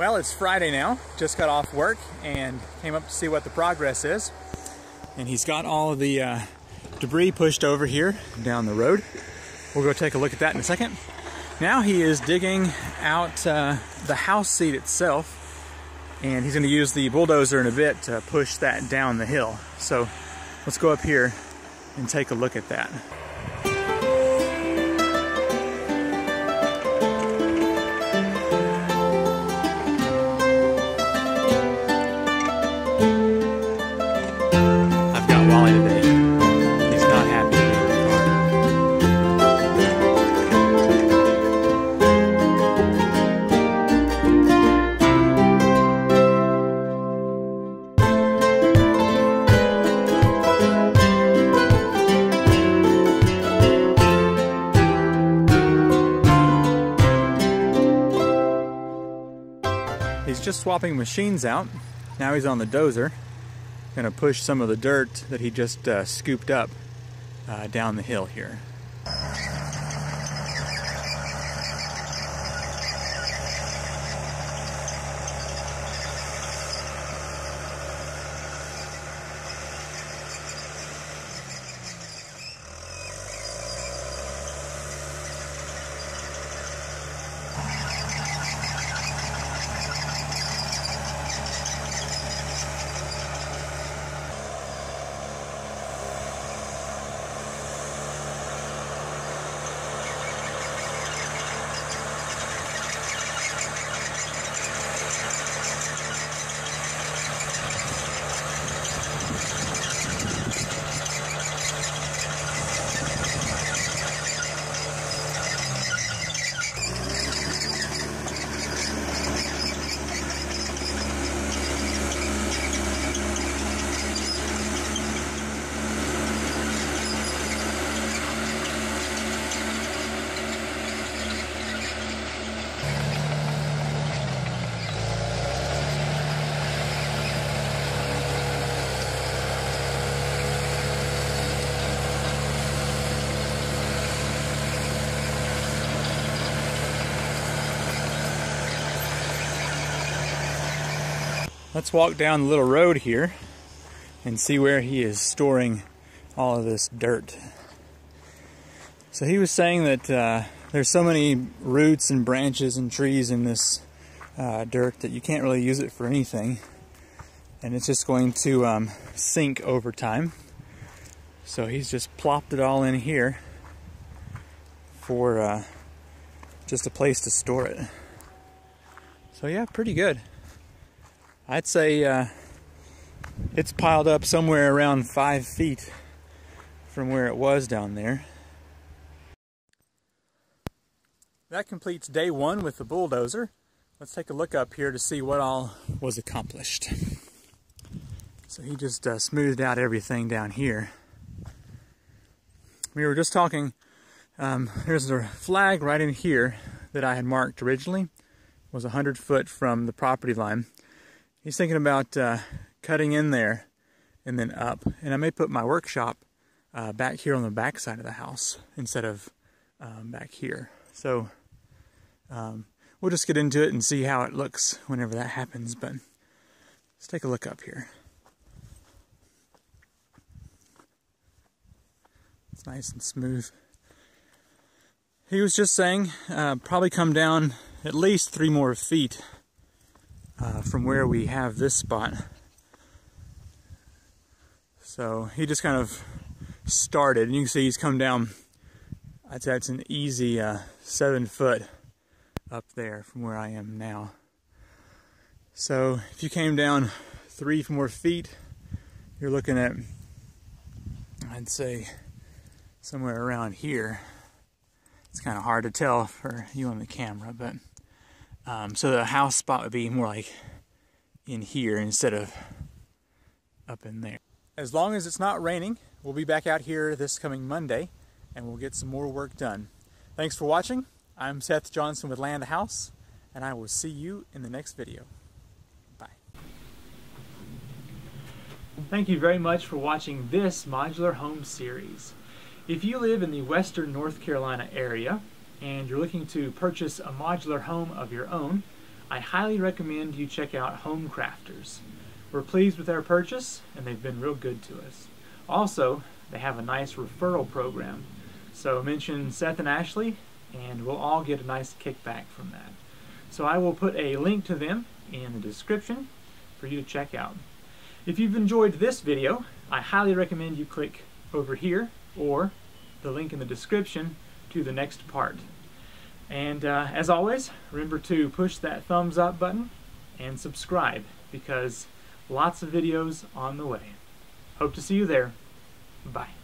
Well, it's Friday now. Just got off work and came up to see what the progress is. And he's got all of the debris pushed over here down the road. We'll go take a look at that in a second. Now he is digging out the house seat itself, and he's going to use the bulldozer in a bit to push that down the hill. So let's go up here and take a look at that. Just swapping machines out. Now he's on the dozer, gonna push some of the dirt that he just scooped up down the hill here. Let's walk down the little road here and see where he is storing all of this dirt. So he was saying that there's so many roots and branches and trees in this dirt that you can't really use it for anything, and it's just going to sink over time. So he's just plopped it all in here for just a place to store it. So yeah, pretty good. I'd say it's piled up somewhere around 5 feet from where it was down there. That completes day one with the bulldozer. Let's take a look up here to see what all was accomplished. So he just smoothed out everything down here. We were just talking, there's a flag right in here that I had marked originally. It was 100 foot from the property line. He's thinking about cutting in there and then up. And I may put my workshop back here on the back side of the house instead of back here. So we'll just get into it and see how it looks whenever that happens. But let's take a look up here. It's nice and smooth. He was just saying probably come down at least 3 more feet from where we have this spot. So he just kind of started, and you can see he's come down. I'd say it's an easy 7 foot up there from where I am now. So if you came down 3 more feet, you're looking at, I'd say, somewhere around here. It's kind of hard to tell for you on the camera, but so the house spot would be more like in here instead of up in there. As long as it's not raining, we'll be back out here this coming Monday and we'll get some more work done. Thanks for watching. I'm Seth Johnson with Land To House, and I will see you in the next video. Bye. Thank you very much for watching this modular home series. If you live in the western North Carolina area, and you're looking to purchase a modular home of your own, I highly recommend you check out Home Crafters. We're pleased with our purchase, and they've been real good to us. Also, they have a nice referral program. So mention Seth and Ashley, and we'll all get a nice kickback from that. So I will put a link to them in the description for you to check out. If you've enjoyed this video, I highly recommend you click over here or the link in the description to the next part. And as always, remember to push that thumbs up button and subscribe, because lots of videos on the way. Hope to see you there. Bye.